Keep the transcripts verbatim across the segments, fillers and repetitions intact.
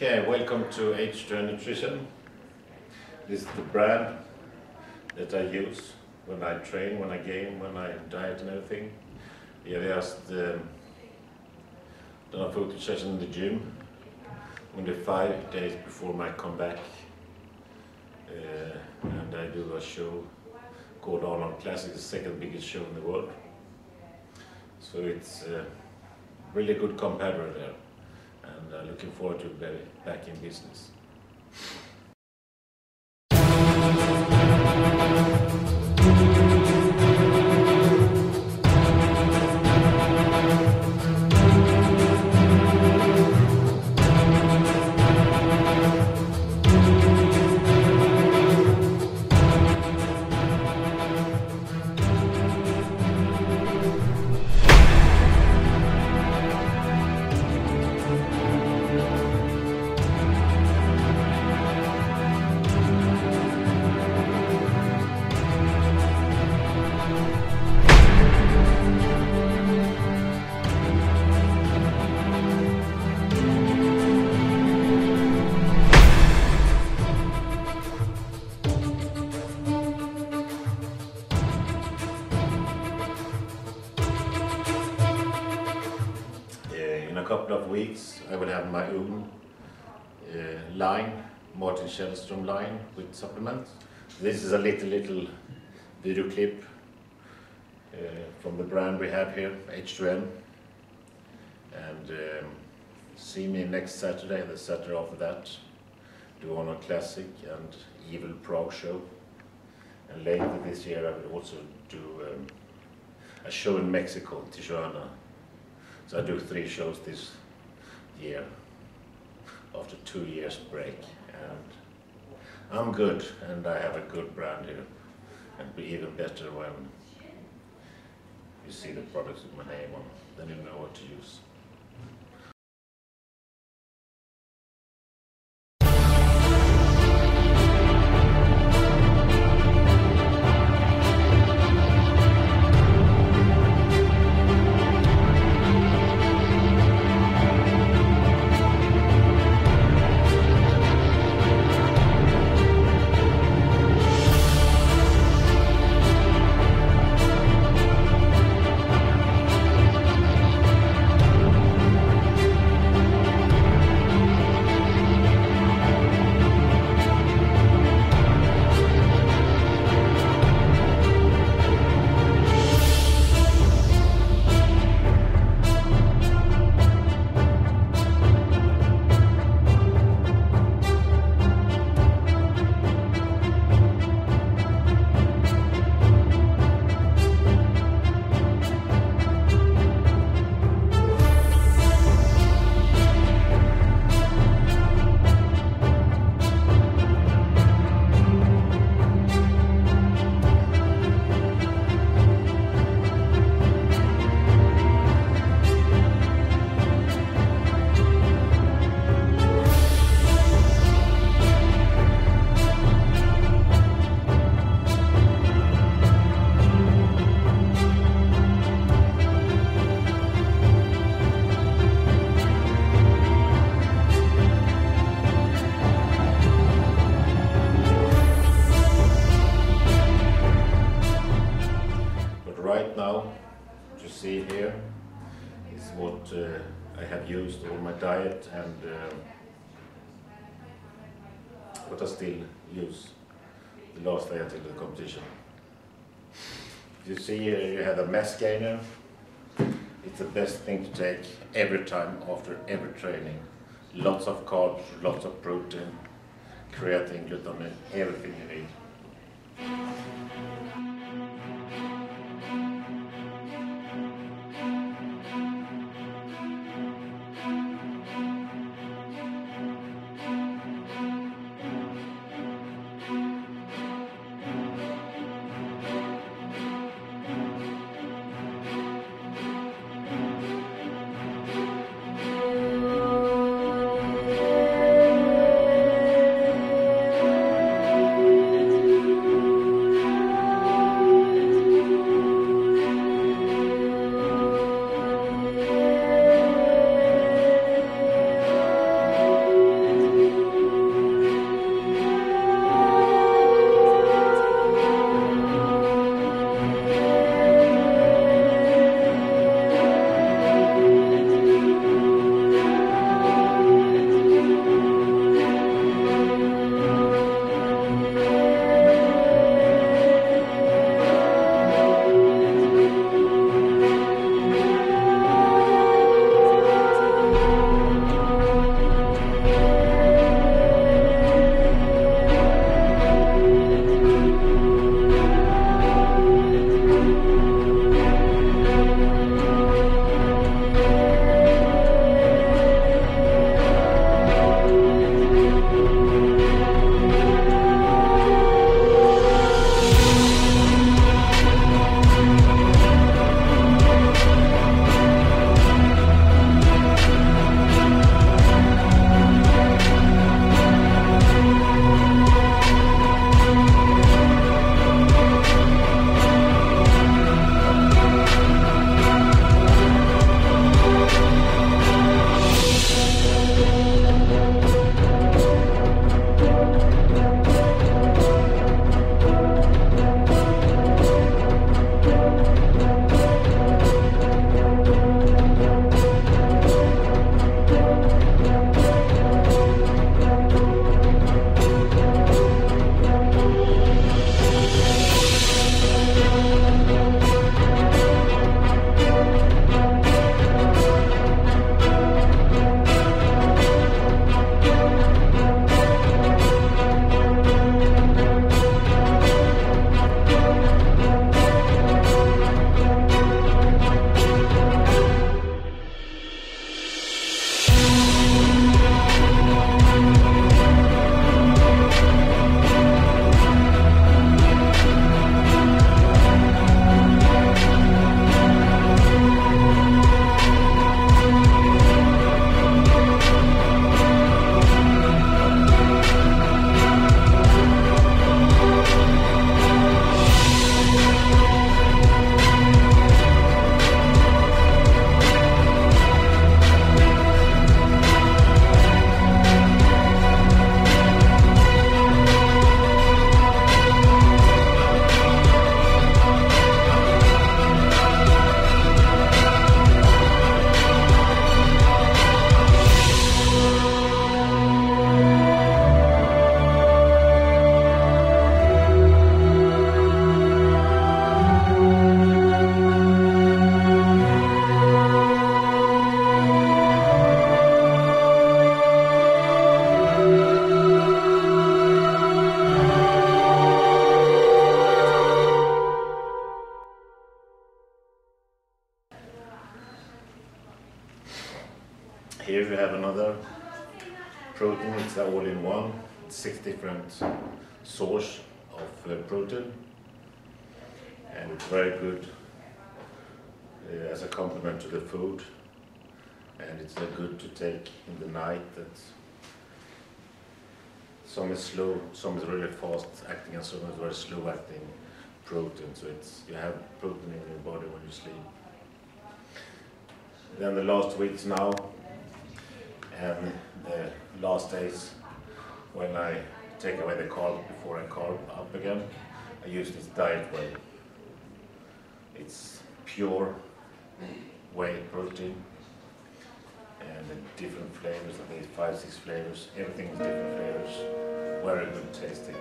Okay, welcome to H two N Nutrition. This is the brand that I use when I train, when I game, when I diet and everything. Here they asked um, done a photo session in the gym only five days before my comeback, uh, and I do a show called Arnold Classic, the second biggest show in the world. So it's a really good competitor there. And uh, looking forward to be back in business. In a couple of weeks I will have my own uh, line, Martin Kjellstrom line with supplements. This is a little little video clip uh, from the brand we have here, H two N. And um, see me next Saturday and the Saturday after that. Do on a classic and evil Prague show. And later this year I will also do um, a show in Mexico, Tijuana. So I do three shows this year, after two years break, and I'm good, and I have a good brand here, and be even better when you see the products with my name on, then you know what to use. See here is what uh, I have used on my diet and uh, what I still use the last day until the competition. You see here you have a mass gainer. It's the best thing to take every time after every training. Lots of carbs, lots of protein, creatine, glutamine, everything you need. Here we have another protein, it's all-in-one, six different source of protein, and it's very good uh, as a complement to the food, and it's uh, good to take in the night. That's, some is slow, some is really fast acting, and some is very slow acting protein, so it's, you have protein in your body when you sleep. Then the last weeks now, and the last days when I take away the carb before I carb up again, I use this diet way. It's pure whey protein and the different flavors, I think it's five, six flavors, everything is different flavors, very good tasting.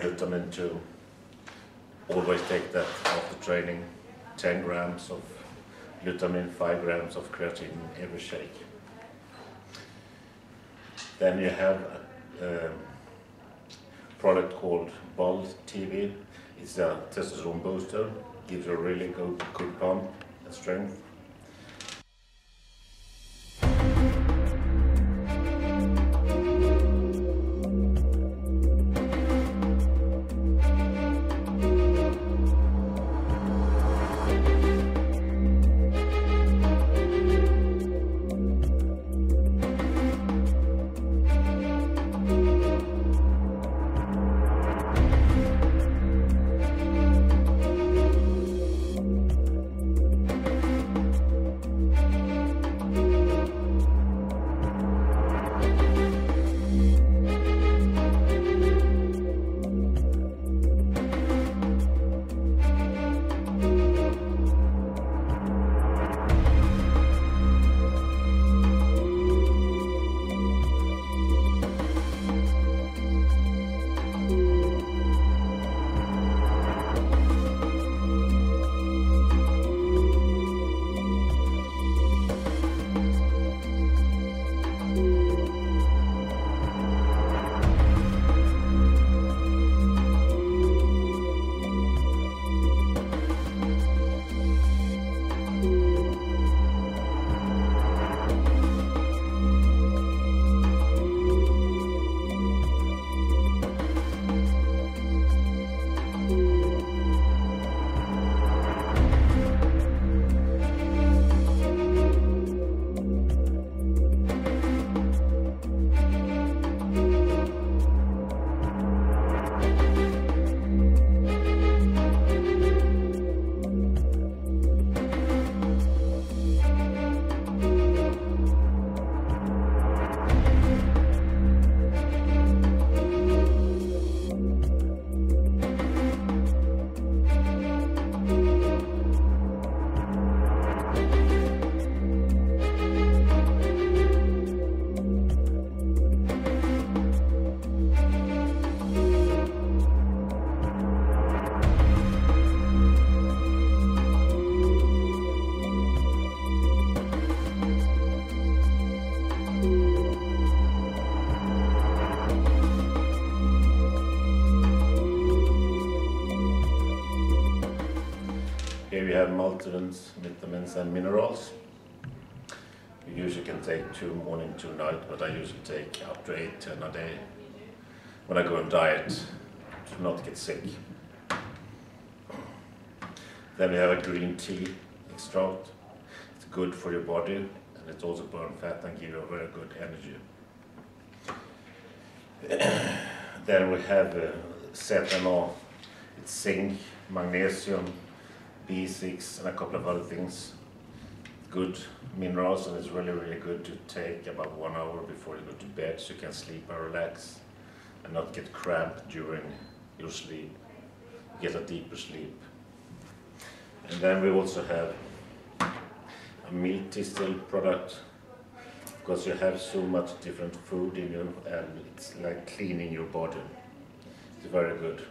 Vitamin two. Always take that after training. ten grams of glutamine, five grams of creatine in every shake. Then you have a, a product called Bald T V. It's a testosterone booster. Gives you a really good, good pump and strength. we have multivitamins, vitamins and minerals. You usually can take two morning, two night, but I usually take up to eight, ten a day when I go on diet to not get sick. Then we have a green tea extract. It's good for your body and it also burns fat and gives you a very good energy. Then we have uh, Cetano, it's zinc, magnesium, B six and a couple of other things. Good minerals, and it's really really good to take about one hour before you go to bed so you can sleep and relax and not get cramped during your sleep. Get a deeper sleep. And then we also have a milk tea still product, because you have so much different food in you and it's like cleaning your body. It's very good.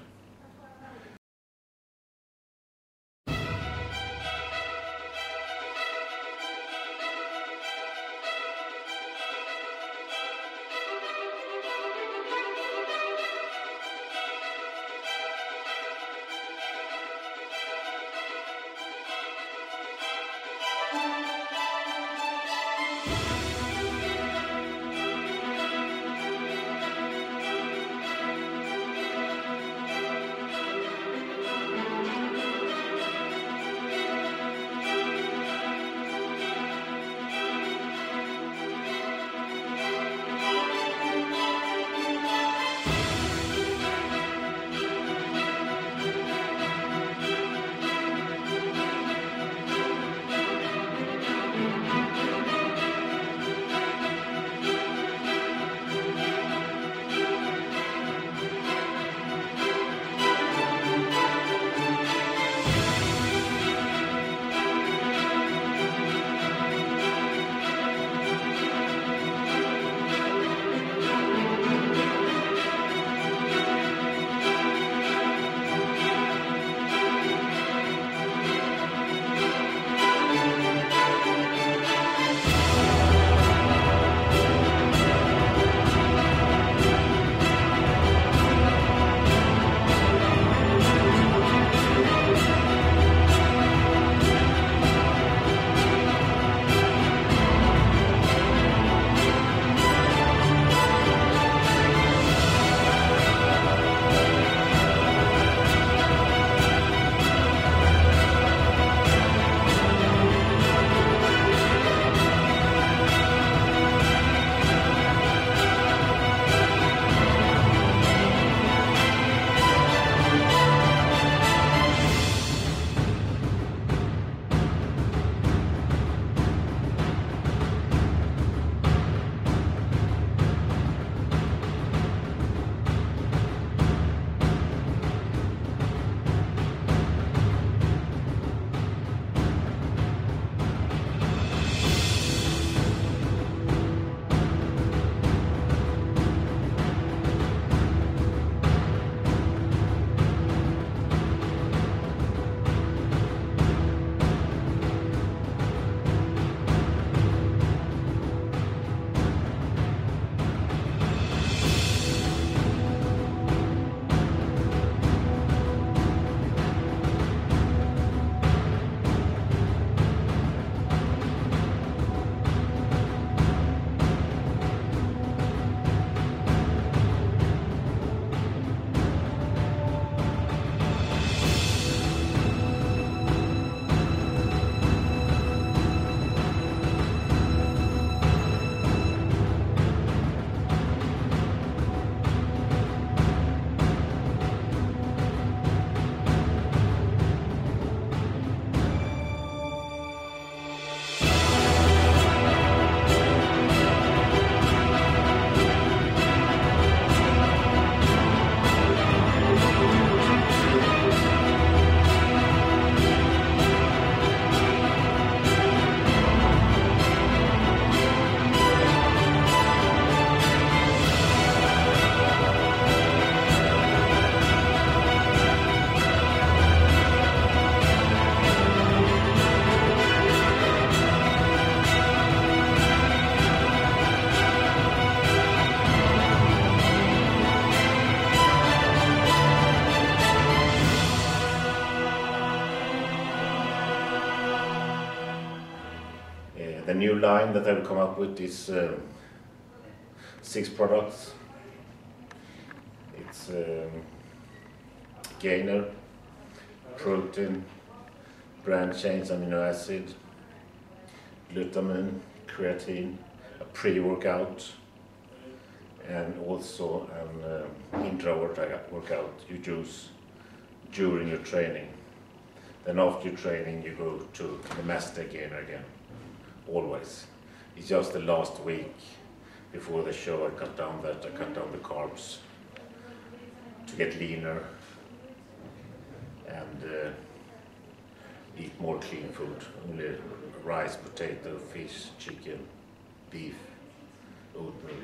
new line that I will come up with is um, six products. It's um, gainer, protein, branch chains, amino acid, glutamine, creatine, a pre-workout, and also an um, intra-workout you use during your training. Then after your training you go to the master gainer again, always. It's just the last week before the show I cut down that, I cut down the carbs to get leaner and uh, eat more clean food, only rice, potato, fish, chicken, beef, oatmeal.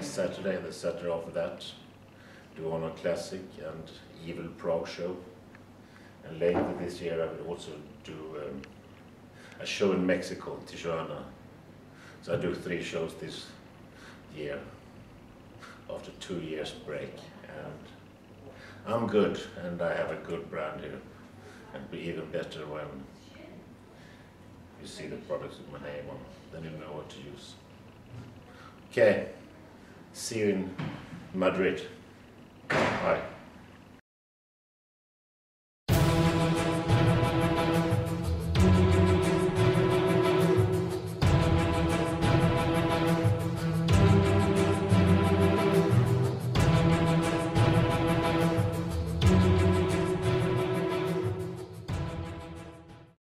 Saturday and the Saturday after that, do Arnold Classic and Evil Prague show. And later this year I will also do um, a show in Mexico, Tijuana. So I do three shows this year, after two years break. And I'm good, and I have a good brand here. And be even better when you see the products with my name on, then you know what to use. Okay. See you in Madrid. Bye.